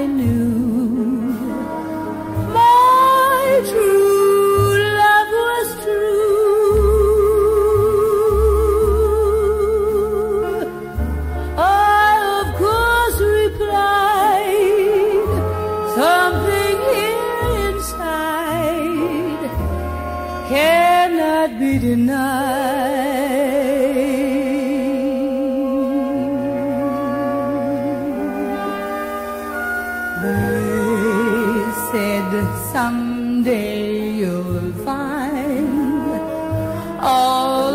I knew my true love was true. I, of course, replied, something here inside cannot be denied. They said someday you'll find all